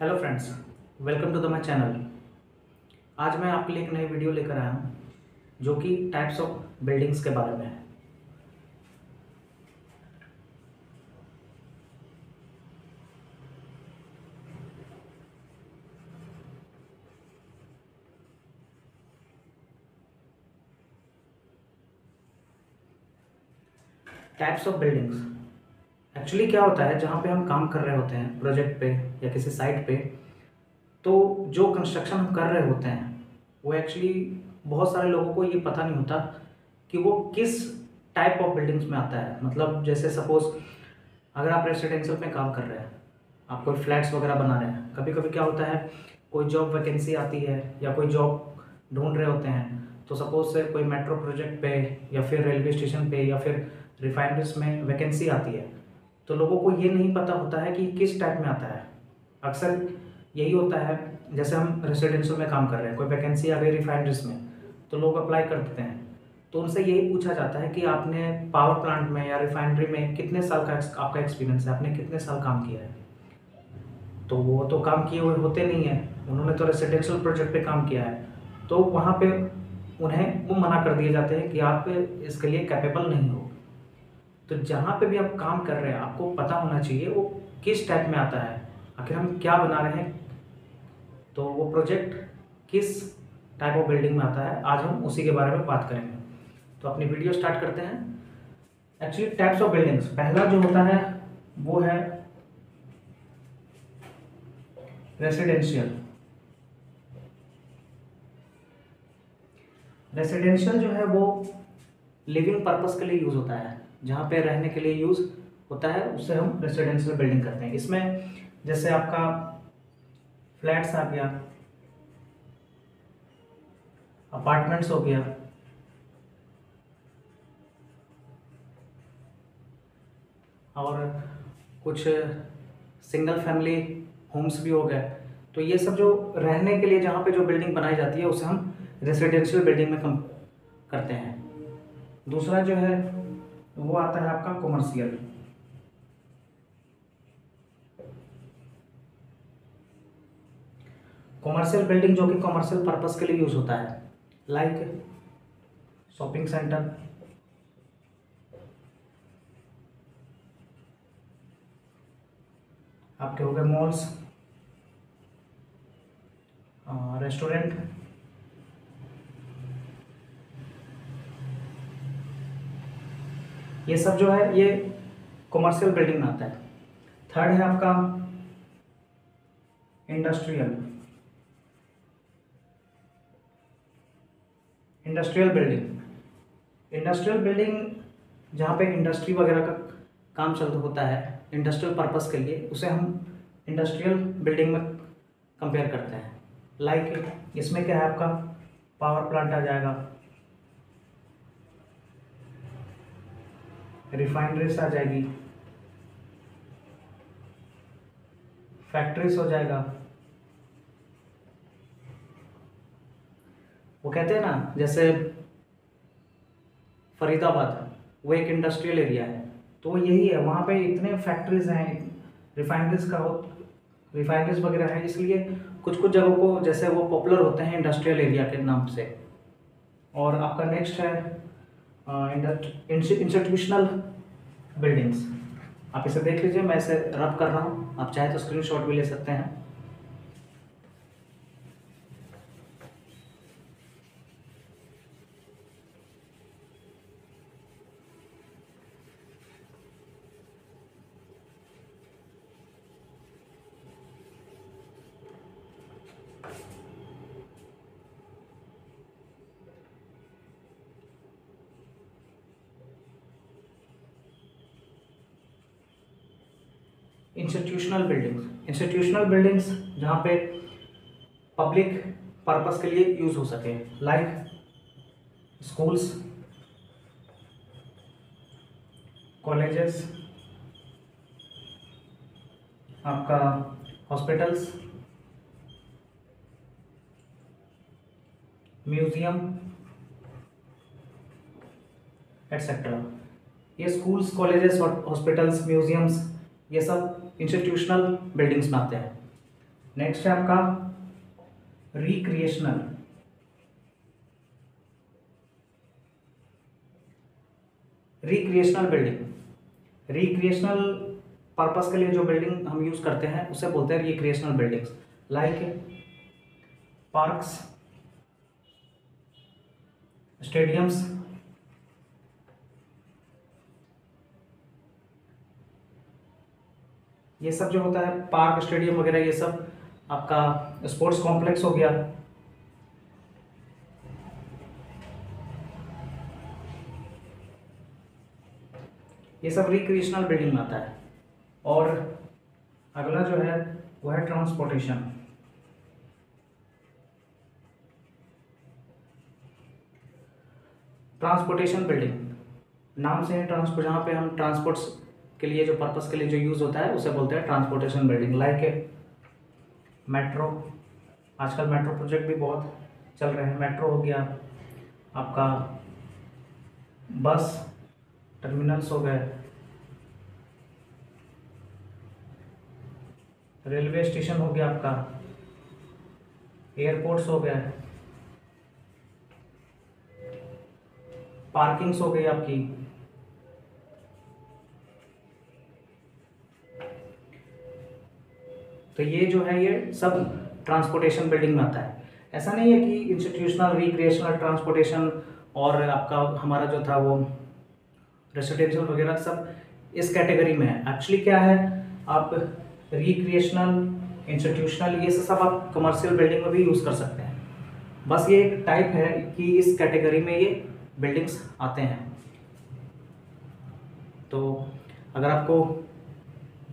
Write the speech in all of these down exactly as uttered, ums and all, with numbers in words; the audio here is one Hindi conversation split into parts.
Hello friends, welcome to the my channel. आज मैं आपके लिए एक नई वीडियो लेकर आया हूँ जो कि टाइप्स ऑफ बिल्डिंग्स के बारे में है। टाइप्स ऑफ बिल्डिंग्स एक्चुअली क्या होता है, जहाँ पे हम काम कर रहे होते हैं प्रोजेक्ट पे या किसी साइट पे, तो जो कंस्ट्रक्शन हम कर रहे होते हैं वो एक्चुअली बहुत सारे लोगों को ये पता नहीं होता कि वो किस टाइप ऑफ बिल्डिंग्स में आता है। मतलब जैसे सपोज अगर आप रेसिडेंशियल में काम कर रहे हैं, आप कोई फ्लैट्स वगैरह बना रहे हैं, कभी कभी क्या होता है कोई जॉब वैकेंसी आती है या कोई जॉब ढूंढ रहे होते हैं, तो सपोज से कोई मेट्रो प्रोजेक्ट पे या फिर रेलवे स्टेशन पे या फिर रिफाइनरीज में वैकेंसी आती है, तो लोगों को ये नहीं पता होता है कि किस टाइप में आता है। अक्सर यही होता है, जैसे हम रेसिडेंशियल में काम कर रहे हैं, कोई वैकेंसी आ गई रिफाइनरीज में तो लोग अप्लाई कर देते हैं, तो उनसे यही पूछा जाता है कि आपने पावर प्लांट में या रिफाइनरी में कितने साल का आपका एक्सपीरियंस है, आपने कितने साल काम किया है। तो वो तो काम किए हुए होते नहीं है, उन्होंने तो रेसिडेंशियल प्रोजेक्ट पे काम किया है, तो वहाँ पे उन्हें वो मना कर दिए जाते हैं कि आप इसके लिए कैपेबल नहीं हो। तो जहाँ पे भी आप काम कर रहे हैं आपको पता होना चाहिए वो किस टाइप में आता है, आखिर हम क्या बना रहे हैं, तो वो प्रोजेक्ट किस टाइप ऑफ बिल्डिंग में आता है। आज हम उसी के बारे में बात करेंगे, तो अपनी वीडियो स्टार्ट करते हैं। एक्चुअली टाइप्स ऑफ बिल्डिंग्स पहला जो होता है वो है रेसिडेंशियल। रेसिडेंशियल जो है वो लिविंग पर्पस के लिए यूज़ होता है, जहाँ पे रहने के लिए यूज़ होता है उसे हम रेसिडेंशियल बिल्डिंग करते हैं। इसमें जैसे आपका फ्लैट्स आ गया, अपार्टमेंट्स हो गया, और कुछ सिंगल फैमिली होम्स भी हो गए। तो ये सब जो रहने के लिए जहाँ पे जो बिल्डिंग बनाई जाती है उसे हम रेसिडेंशियल बिल्डिंग में कम करते हैं। दूसरा जो है वो आता है आपका कॉमर्शियल। कॉमर्शियल बिल्डिंग जो कि कॉमर्शियल पर्पस के लिए यूज होता है, लाइक शॉपिंग सेंटर, आपके हो गए मॉल्स, रेस्टोरेंट, ये सब जो है ये कॉमर्शियल बिल्डिंग में आता है। थर्ड है आपका industrial. Industrial building industrial building जहाँ पे इंडस्ट्री वगैरह का काम चलता होता है इंडस्ट्रियल पर्पस के लिए, उसे हम इंडस्ट्रियल बिल्डिंग में कंपेयर करते हैं। लाइक like, इसमें क्या है आपका पावर प्लांट आ जाएगा, रिफाइनरीज आ जाएगी, फैक्ट्रीज हो जाएगा। वो कहते हैं ना, जैसे फरीदाबाद वो एक इंडस्ट्रियल एरिया है, तो यही है, वहाँ पे इतने फैक्ट्रीज हैं, रिफाइनरीज का हो रिफाइनरीज वगैरह है, इसलिए कुछ कुछ जगहों को जैसे वो पॉपुलर होते हैं इंडस्ट्रियल एरिया के नाम से। और आपका नेक्स्ट है इंस्टीट्यूशनल बिल्डिंग्स। आप इसे देख लीजिए, मैं इसे रब कर रहा हूँ, आप चाहे तो स्क्रीनशॉट भी ले सकते हैं। इंस्टीट्यूशनल बिल्डिंग्स इंस्टीट्यूशनल बिल्डिंग्स जहाँ पे पब्लिक पर्पस के लिए यूज़ हो सके, लाइक स्कूल्स, कॉलेजेस, आपका हॉस्पिटल्स, म्यूजियम एटसेट्रा। ये स्कूल्स, कॉलेजेस और हॉस्पिटल्स, म्यूजियम्स, ये सब इंस्टीट्यूशनल बिल्डिंग्स में आते हैं। नेक्स्ट है आपका recreational. Recreational building, recreational purpose के लिए जो बिल्डिंग हम यूज करते हैं उसे बोलते हैं recreational buildings. Like parks, stadiums, ये सब जो होता है पार्क स्टेडियम वगैरह, ये सब आपका स्पोर्ट्स कॉम्प्लेक्स हो गया। ये सब रिक्रिएशनल बिल्डिंग में आता है। और अगला जो है वो है ट्रांसपोर्टेशन। ट्रांसपोर्टेशन बिल्डिंग नाम से है ट्रांसपोर्ट, जहाँ पे हम ट्रांसपोर्ट्स के लिए जो पर्पस के लिए जो यूज होता है उसे बोलते हैं ट्रांसपोर्टेशन बिल्डिंग। लाइक मेट्रो, आजकल मेट्रो प्रोजेक्ट भी बहुत चल रहे हैं। मेट्रो हो गया आपका, बस टर्मिनल्स हो गए, रेलवे स्टेशन हो गया आपका, एयरपोर्ट्स हो गए, पार्किंग्स हो गई आपकी, तो ये जो है ये सब ट्रांसपोर्टेशन बिल्डिंग में आता है। ऐसा नहीं है कि इंस्टीट्यूशनल, रिक्रिएशनल, ट्रांसपोर्टेशन और आपका हमारा जो था वो रेसिडेंशियल वगैरह सब इस कैटेगरी में है। एक्चुअली क्या है, आप रिक्रिएशनल, इंस्टीट्यूशनल, ये सब आप कमर्शियल बिल्डिंग में भी यूज़ कर सकते हैं। बस ये एक टाइप है कि इस कैटेगरी में ये बिल्डिंग्स आते हैं। तो अगर आपको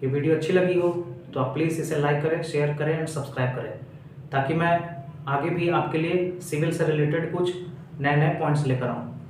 ये वीडियो अच्छी लगी हो तो आप प्लीज़ इसे लाइक करें, शेयर करें एंड सब्सक्राइब करें, ताकि मैं आगे भी आपके लिए सिविल से रिलेटेड कुछ नए नए पॉइंट्स लेकर आऊँ।